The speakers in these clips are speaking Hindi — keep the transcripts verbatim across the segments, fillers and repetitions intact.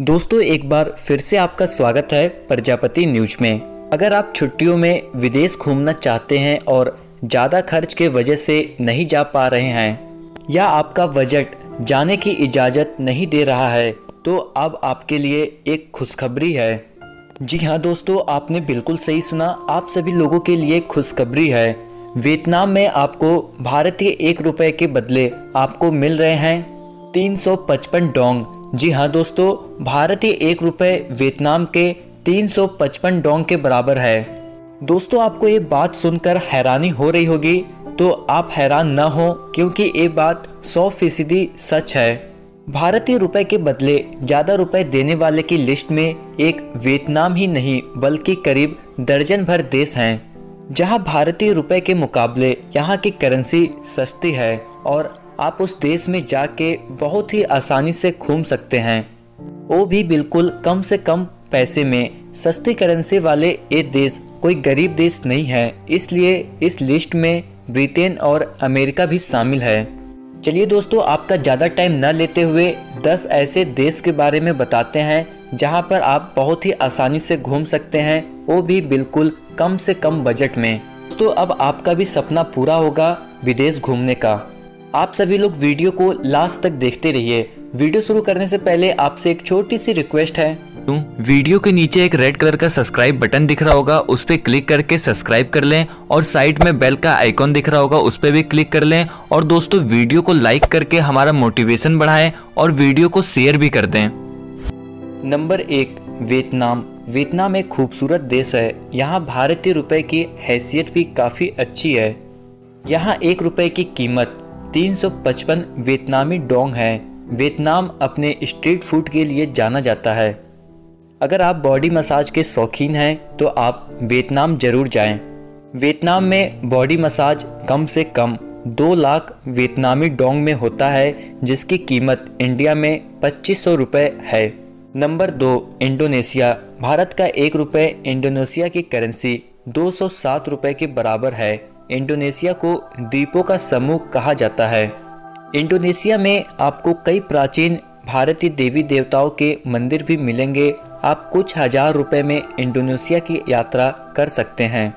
दोस्तों एक बार फिर से आपका स्वागत है प्रजापति न्यूज में। अगर आप छुट्टियों में विदेश घूमना चाहते हैं और ज़्यादा खर्च के वजह से नहीं जा पा रहे हैं या आपका बजट जाने की इजाज़त नहीं दे रहा है तो अब आपके लिए एक खुशखबरी है। जी हाँ दोस्तों, आपने बिल्कुल सही सुना, आप सभी लोगों के लिए खुशखबरी है। वियतनाम में आपको भारतीय एक रुपये के बदले आपको मिल रहे हैं तीन सौ पचपन डोंग। जी हाँ दोस्तों, भारतीय एक रुपये वियतनाम के तीन सौ पचपन डोंग के बराबर है। दोस्तों आपको ये बात सुनकर हैरानी हो रही होगी, तो आप हैरान ना हो क्योंकि ये बात सौ फीसदी सच है। भारतीय रुपए के बदले ज़्यादा रुपए देने वाले की लिस्ट में एक वियतनाम ही नहीं बल्कि करीब दर्जन भर देश हैं जहां भारतीय रुपए के मुकाबले यहां की करेंसी सस्ती है और आप उस देश में जाके बहुत ही आसानी से घूम सकते हैं, वो भी बिल्कुल कम से कम पैसे में। सस्ती करेंसी वाले ये देश कोई गरीब देश नहीं है, इसलिए इस लिस्ट में ब्रिटेन और अमेरिका भी शामिल है। चलिए दोस्तों, आपका ज़्यादा टाइम न लेते हुए दस ऐसे देश के बारे में बताते हैं जहां पर आप बहुत ही आसानी से घूम सकते हैं, वो भी बिल्कुल कम से कम बजट में। दोस्तों अब आपका भी सपना पूरा होगा विदेश घूमने का। आप सभी लोग वीडियो को लास्ट तक देखते रहिए। वीडियो शुरू करने से पहले आपसे एक छोटी सी रिक्वेस्ट है, वीडियो के नीचे एक रेड कलर का सब्सक्राइब बटन दिख रहा होगा, उस पर क्लिक करके सब्सक्राइब कर लें और साइड में बेल का आइकॉन दिख रहा होगा, उस पर भी क्लिक कर लें। और दोस्तों वीडियो को लाइक करके हमारा मोटिवेशन बढ़ाएं और वीडियो को शेयर भी कर दें। नंबर एक, वियतनाम। वियतनाम एक खूबसूरत देश है, यहाँ भारतीय रुपये की हैसियत भी काफ़ी अच्छी है। यहाँ एक रुपये की कीमत तीन सौ पचपन वियतनामी डोंग है। वियतनाम अपने स्ट्रीट फूड के लिए जाना जाता है। अगर आप बॉडी मसाज के शौकीन हैं तो आप वियतनाम जरूर जाएं। वियतनाम में बॉडी मसाज कम से कम दो लाख वियतनामी डोंग में होता है, जिसकी कीमत इंडिया में पच्चीस सौ रुपये है। नंबर दो, इंडोनेशिया। भारत का एक रुपये इंडोनेशिया की करेंसी दो सौ सात रुपये के बराबर है। इंडोनेशिया को द्वीपों का समूह कहा जाता है। इंडोनेशिया में आपको कई प्राचीन भारतीय देवी देवताओं के मंदिर भी मिलेंगे। आप कुछ हजार रुपए में इंडोनेशिया की यात्रा कर सकते हैं।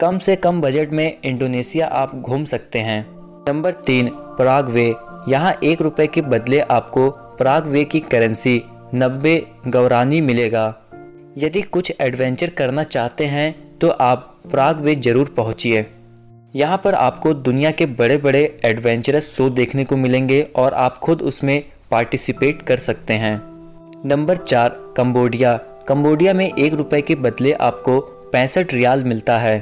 कम से कम बजट में इंडोनेशिया आप घूम सकते हैं। नंबर तीन, प्रागवे। यहाँ एक रुपए के बदले आपको प्रागवे की करेंसी नब्बे गौरानी मिलेगा। यदि कुछ एडवेंचर करना चाहते हैं तो आप प्रागवे जरूर पहुँचिए। यहाँ पर आपको दुनिया के बड़े बड़े एडवेंचरस शो देखने को मिलेंगे और आप खुद उसमें पार्टिसिपेट कर सकते हैं। नंबर चार, कंबोडिया। कंबोडिया में एक रुपए के बदले आपको पैंसठ रियाल मिलता है।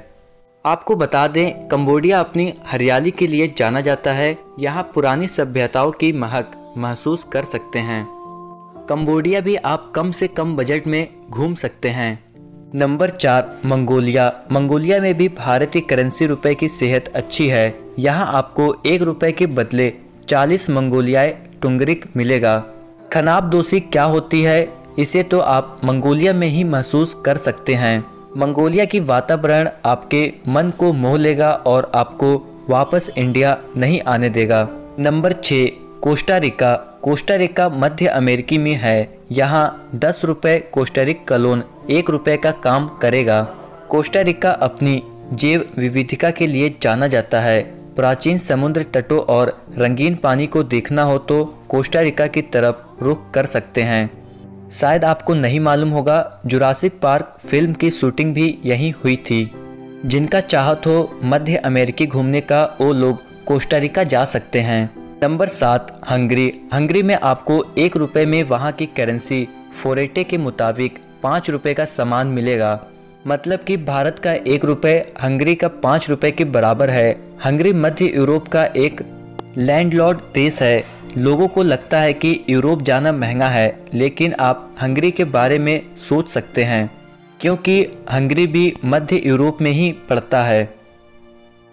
आपको बता दें, कंबोडिया अपनी हरियाली के लिए जाना जाता है। यहाँ पुरानी सभ्यताओं की महक महसूस कर सकते हैं। कंबोडिया भी आप कम से कम बजट में घूम सकते हैं। नंबर चार, मंगोलिया। मंगोलिया में भी भारतीय करेंसी रुपए की सेहत अच्छी है। यहाँ आपको एक रुपए के बदले चालीस मंगोलियाई टुंगरिक मिलेगा। खनाब दोषी क्या होती है, इसे तो आप मंगोलिया में ही महसूस कर सकते हैं। मंगोलिया की वातावरण आपके मन को मोह लेगा और आपको वापस इंडिया नहीं आने देगा। नंबर छः, कोस्टारिका। कोस्टारिका मध्य अमेरिकी में है। यहाँ दस रुपये कोस्टारिक कलोन एक रुपये का काम करेगा। कोस्टारिका अपनी जैव विविधता के लिए जाना जाता है। प्राचीन समुद्र तटों और रंगीन पानी को देखना हो तो कोस्टारिका की तरफ रुख कर सकते हैं। शायद आपको नहीं मालूम होगा, जुरासिक पार्क फिल्म की शूटिंग भी यहीं हुई थी। जिनका चाहत हो मध्य अमेरिकी घूमने का, वो लोग कोस्टारिका जा सकते हैं। नंबर सात, हंगरी। हंगरी में आपको एक रुपये में वहाँ की करेंसी फोरेटे के मुताबिक पाँच रुपये का सामान मिलेगा। मतलब कि भारत का एक रुपये हंगरी का पाँच रुपये के बराबर है। हंगरी मध्य यूरोप का एक लैंडलॉर्ड देश है। लोगों को लगता है कि यूरोप जाना महंगा है, लेकिन आप हंगरी के बारे में सोच सकते हैं क्योंकि हंगरी भी मध्य यूरोप में ही पड़ता है।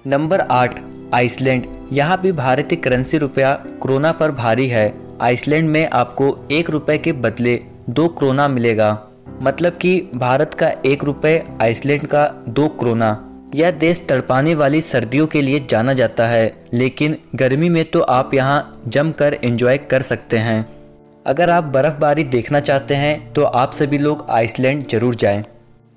नंबर आठ, आइसलैंड। यहाँ भी भारतीय करेंसी रुपया क्रोना पर भारी है। आइसलैंड में आपको एक रुपये के बदले दो क्रोना मिलेगा। मतलब कि भारत का एक रुपये आइसलैंड का दो क्रोना। यह देश तड़पाने वाली सर्दियों के लिए जाना जाता है, लेकिन गर्मी में तो आप यहाँ जमकर एंजॉय कर सकते हैं। अगर आप बर्फबारी देखना चाहते हैं तो आप सभी लोग आइसलैंड जरूर जाएं।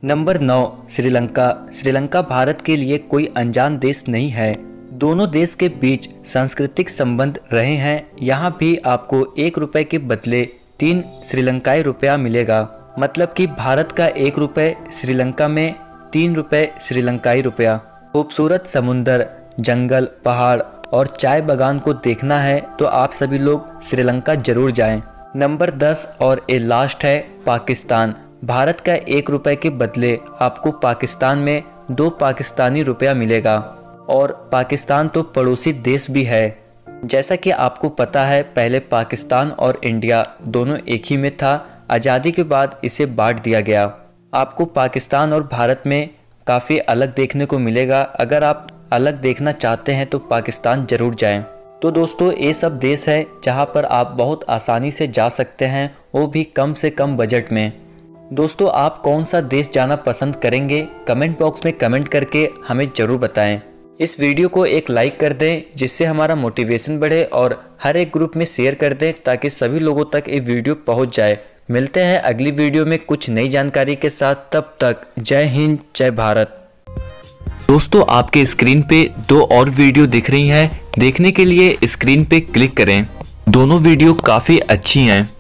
नंबर नौ, श्रीलंका। श्रीलंका भारत के लिए कोई अनजान देश नहीं है, दोनों देश के बीच सांस्कृतिक संबंध रहे हैं। यहाँ भी आपको एक रुपए के बदले तीन श्रीलंकाई रुपया मिलेगा, मतलब कि भारत का एक रुपये श्रीलंका में तीन रुपये श्रीलंकाई रुपया। खूबसूरत समुंदर, जंगल, पहाड़ और चाय बागान को देखना है तो आप सभी लोग श्रीलंका जरूर जाएं। नंबर दस और ए लास्ट है पाकिस्तान। भारत का एक रुपये के बदले आपको पाकिस्तान में दो पाकिस्तानी रुपया मिलेगा, और पाकिस्तान तो पड़ोसी देश भी है। जैसा कि आपको पता है, पहले पाकिस्तान और इंडिया दोनों एक ही में था, आज़ादी के बाद इसे बांट दिया गया। आपको पाकिस्तान और भारत में काफ़ी अलग देखने को मिलेगा। अगर आप अलग देखना चाहते हैं तो पाकिस्तान ज़रूर जाएं। तो दोस्तों, ये सब देश है जहां पर आप बहुत आसानी से जा सकते हैं, वो भी कम से कम बजट में। दोस्तों, आप कौन सा देश जाना पसंद करेंगे? कमेंट बॉक्स में कमेंट करके हमें ज़रूर बताएं। इस वीडियो को एक लाइक कर दें जिससे हमारा मोटिवेशन बढ़े, और हर एक ग्रुप में शेयर कर दें ताकि सभी लोगों तक ये वीडियो पहुँच जाए। मिलते हैं अगली वीडियो में कुछ नई जानकारी के साथ। तब तक जय हिंद, जय भारत। दोस्तों, आपके स्क्रीन पे दो और वीडियो दिख रही हैं, देखने के लिए स्क्रीन पे क्लिक करें। दोनों वीडियो काफ़ी अच्छी हैं।